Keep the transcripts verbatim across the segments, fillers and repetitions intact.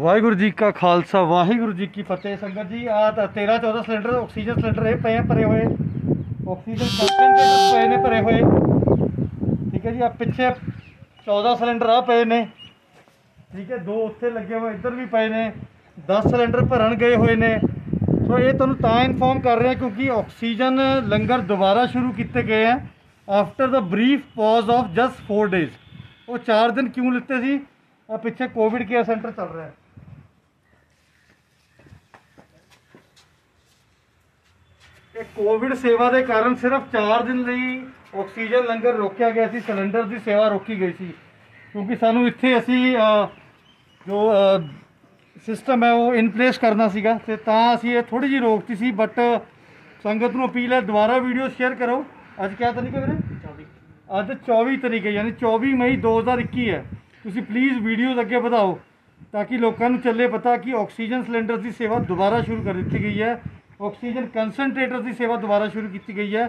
वाहिगुरु जी का खालसा वाहिगुरु जी की फतेह। संगत जी आ तेरह चौदह सिलेंडर ऑक्सीजन सिलेंडर ये पे भरे हुए, ऑक्सीजन पे ने भरे हुए, ठीक है जी। आ पिछे चौदह सिलेंडर आ पे ने, ठीक है, दो उत्थे लगे हुए, इधर भी पे ने, दस सिलेंडर भरन गए हुए ने। सो ये तुहानूं तां इनफॉर्म कर रहे हैं क्योंकि ऑक्सीजन लंगर दोबारा शुरू किए गए हैं after the brief pause of just four days. वो चार दिन क्यों लिते सी, पिछे कोविड केयर सेंटर चल रहा है। कोविड सेवा के कारण सिर्फ चार दिन लिए ऑक्सीजन लंगर रोकया गया सी, सिलेंडर की सेवा रोकी गई सी क्योंकि सानू इत्थे असी जो सिस्टम है वो इन प्लेस करना सीगा ते तां असी ये थोड़ी जी रोकती सी। बट संगत नू अपील है दोबारा वीडियो शेयर करो। अज क्या तरीक है मेरे चौबीस, अज चौबीस तरीक है यानी चौबीस मई दो हज़ार इक्की है। तुसीं प्लीज़ वीडियोज़ अगे वधाओ ताकि लोगों को चले पता कि ऑक्सीजन सिलेंडर की सेवा दोबारा शुरू कर दी गई है, ऑक्सीजन कंसनट्रेटर की सेवा दोबारा शुरू की गई है।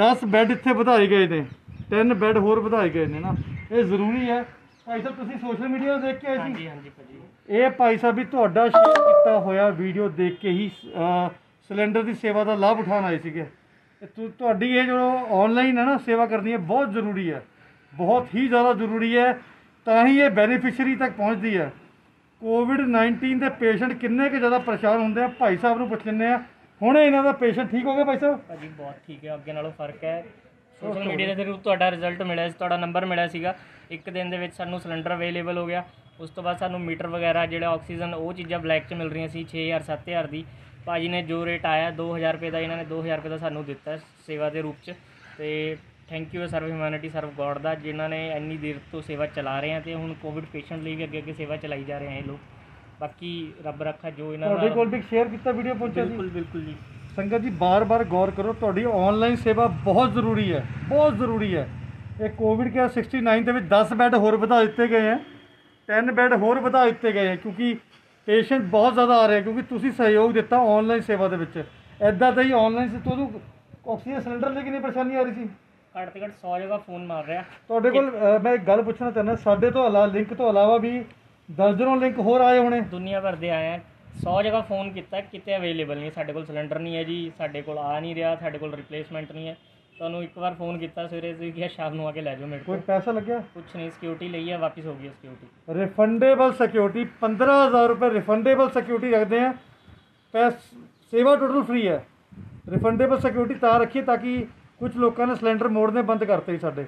दस बैड इत्थे बढ़ाए गए हैं, टेन बैड होर बढ़ाए गए हैं ना, ये ज़रूरी है। भाई साहब तुसीं सोशल मीडिया देख के आए सी, ये भाई साहब भी तुहाडा शेयर किया होया वीडियो देख के ही सिलेंडर की सेवा का लाभ उठाने आए सीगे। तुहाडी ये जो ऑनलाइन है ना सेवा करनी है बहुत जरूरी है, बहुत ही ज़्यादा जरूरी है, ता ही ये बेनीफिशरी तक पहुँचती है। कोविड नाइनटीन के पेशेंट किन्ने के ज़्यादा परेशान होंगे हैं, भाई साहब को पूछ लें हूँ इन्हों का पेशेंट ठीक हो गया। भाई साहब भाजी बहुत ठीक है, अगे नालों फर्क है। सोशल मीडिया के थ्रू तुहाडा रिजल्ट मिला, तुहाडा नंबर मिला सीगा, एक दिन दे विच सानू सिलेंडर अवेलेबल हो गया। उस तो बाद सानू मीटर वगैरह जो ऑक्सीजन वो चीज़ा ब्लैक च मिल रही सी छे हज़ार सत्त हज़ार की। भाजी ने जो रेट आया दो हज़ार रुपये का, इन्होंने दो हज़ार रुपये का सानू दिता सेवा के रूप च। तो thank you serve humanity serve God का, जिन्होंने इन्नी देर तो सेवा चला रहे हैं तो हूँ कोविड पेशेंट लिए भी अगे अगे सेवा चलाई जा रहे हैं लोग। बाकी रब रखा जो इन्होंने को भी शेयर किया वीडियो पहुँचा। बिल्कुल बिल्कुल जी। संगत जी बार बार गौर करो, थोड़ी ऑनलाइन सेवा बहुत जरूरी है, बहुत जरूरी है। ये कोविड केयर सिक्सटी नाइन के दस बैड होर बढ़ा दिए गए हैं, टेन बैड होर बढ़ा दिए गए हैं क्योंकि पेशेंट बहुत ज़्यादा आ रहे हैं क्योंकि तुसीं सहयोग दिता ऑनलाइन सेवा के। इदा तो ही ऑनलाइन से तो ऑक्सीजन सिलेंडर लेके कितनी परेशानी आ रही थी, घट तो घट सौ जगह फोन मार रहा थोड़े को। मैं एक गल पूछना चाहना, साढ़े तो अला लिंक तो अलावा भी दर्जनों लिंक होर आए होने, दुनिया भर के आए हैं। सौ जगह फोन किया कितने अवेलेबल नहीं, साढ़े कोल सिलेंडर नहीं है जी, साढ़े कोल आ नहीं रहा, साढ़े कोल रिप्लेसमेंट नहीं है। तो एक बार फोन किया सवेरे शाम को आके लै जाओ मेरे को। पैसा लगे कुछ नहीं, सिक्योरिटी ली है, वापस हो गई सिक्योरिटी। रिफंडेबल सिक्योरिटी पंद्रह हज़ार रुपये रिफंडेबल सिक्योरिटी रखते हैं, पैस सेवा टोटल फ्री है। रिफंडेबल सिक्योरिटी तां रखिए ताकि कुछ लोगों ने सिलेंडर मोड़ने बंद करते ही साढ़े,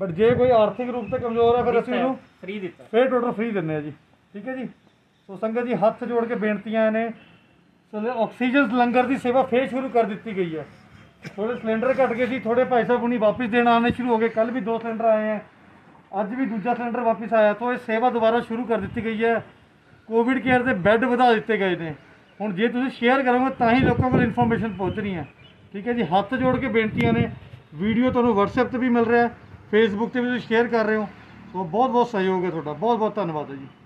बट जे कोई आर्थिक रूप से कमजोर है फिर असं उन्होंने फ्री दिता, फिर टोटल फ्री देने जी, ठीक है जी। तो संगत जी हाथ जोड़ के बेनतियां ने, ऑक्सीजन लंगर की सेवा फिर शुरू कर दी गई है। थोड़े सिलेंडर घट गए थे, थोड़े भाई साहब उन्हीं वापस देना आने शुरू हो गए, कल भी दो सिलेंडर आए हैं, अज भी दूजा सिलेंडर वापस आया। तो ये सेवा दोबारा शुरू कर दी गई है। कोविड केयर के बैड बढ़ा दिए गए हैं हूँ, जे तुम शेयर करोगे तो ही लोगों को इन्फॉर्मेशन पहुँचनी है, ठीक है जी। हाथ जोड़ के बेनतियां ने, वीडियो तुहानूं व्हाट्सएप पर भी मिल रहा है, फेसबुक पर भी तुसीं शेयर कर रहे हो, तो बहुत बहुत सहयोग है तुहाडा, बहुत बहुत धन्यवाद है जी।